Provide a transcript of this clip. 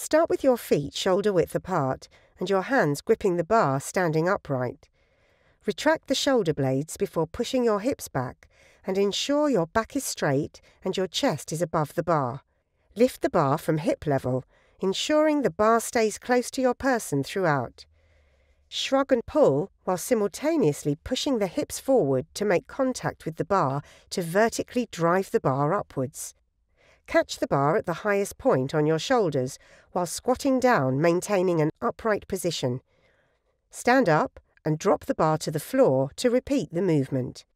Start with your feet shoulder-width apart and your hands gripping the bar standing upright. Retract the shoulder blades before pushing your hips back and ensure your back is straight and your chest is above the bar. Lift the bar from hip level, ensuring the bar stays close to your person throughout. Shrug and pull while simultaneously pushing the hips forward to make contact with the bar to vertically drive the bar upwards. Catch the bar at the highest point on your shoulders while squatting down, maintaining an upright position. Stand up and drop the bar to the floor to repeat the movement.